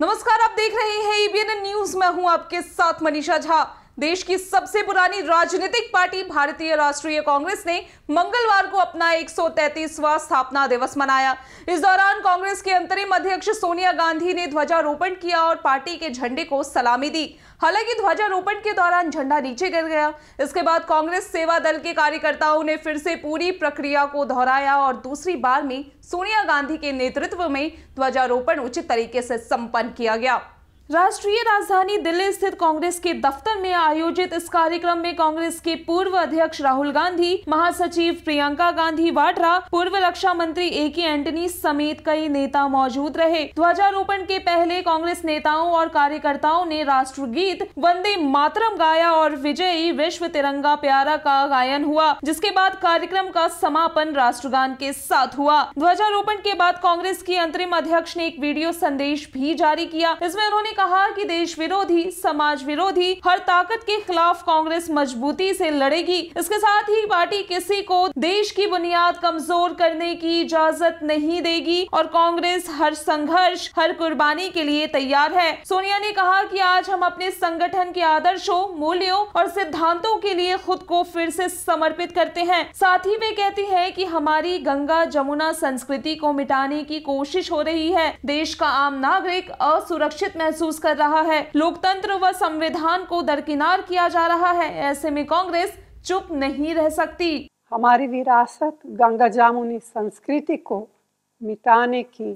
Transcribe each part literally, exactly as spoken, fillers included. नमस्कार, आप देख रहे हैं ए बी एन न्यूज। मैं हूं आपके साथ मनीषा झा। देश की सबसे पुरानी राजनीतिक पार्टी भारतीय राष्ट्रीय कांग्रेस ने मंगलवार को अपना एक सौ तैंतीसवां स्थापना दिवस मनाया। इस दौरान कांग्रेस के अंतरिम अध्यक्ष सोनिया गांधी ने ध्वजारोपण किया और पार्टी के झंडे को सलामी दी। हालांकि ध्वजारोपण के दौरान झंडा नीचे गिर गया। इसके बाद कांग्रेस सेवा दल के कार्यकर्ताओं ने फिर से पूरी प्रक्रिया को दोहराया और दूसरी बार में सोनिया गांधी के नेतृत्व में ध्वजारोपण उचित तरीके से संपन्न किया गया। राष्ट्रीय राजधानी दिल्ली स्थित कांग्रेस के दफ्तर में आयोजित इस कार्यक्रम में कांग्रेस के पूर्व अध्यक्ष राहुल गांधी, महासचिव प्रियंका गांधी वाड्रा, पूर्व रक्षा मंत्री ए के एंटनी समेत कई नेता मौजूद रहे। ध्वजारोपण के पहले कांग्रेस नेताओं और कार्यकर्ताओं ने राष्ट्रगीत वंदे मातरम गाया और विजयी विश्व तिरंगा प्यारा का गायन हुआ, जिसके बाद कार्यक्रम का समापन राष्ट्रगान के साथ हुआ। ध्वजारोपण के बाद कांग्रेस के अंतरिम अध्यक्ष ने एक वीडियो संदेश भी जारी किया। इसमें उन्होंने कहा कि देश विरोधी, समाज विरोधी हर ताकत के खिलाफ कांग्रेस मजबूती से लड़ेगी। इसके साथ ही पार्टी किसी को देश की बुनियाद कमजोर करने की इजाजत नहीं देगी और कांग्रेस हर संघर्ष, हर कुर्बानी के लिए तैयार है। सोनिया ने कहा कि आज हम अपने संगठन के आदर्शों, मूल्यों और सिद्धांतों के लिए खुद को फिर से समर्पित करते हैं। साथ ही वे कहती है कि हमारी गंगा जमुना संस्कृति को मिटाने की कोशिश हो रही है। देश का आम नागरिक असुरक्षित महसूस कर रहा है। लोकतंत्र व संविधान को दरकिनार किया जा रहा है। ऐसे में कांग्रेस चुप नहीं रह सकती। हमारी विरासत गंगा जामुनी संस्कृति को मिटाने की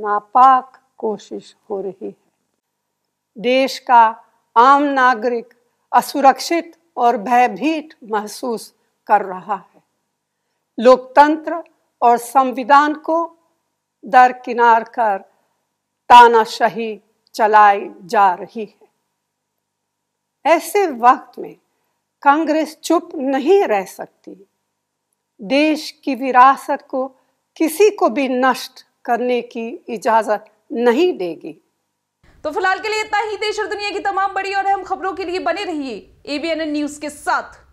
नापाक कोशिश हो रही है। देश का आम नागरिक असुरक्षित और भयभीत महसूस कर रहा है। लोकतंत्र और संविधान को दरकिनार कर तानाशाही चलाई जा रही है। ऐसे वक्त में कांग्रेस चुप नहीं रह सकती। देश की विरासत को किसी को भी नष्ट करने की इजाजत नहीं देगी। तो फिलहाल के लिए इतना ही। देश और दुनिया की तमाम बड़ी और अहम खबरों के लिए बने रहिए ए बी एन न्यूज के साथ।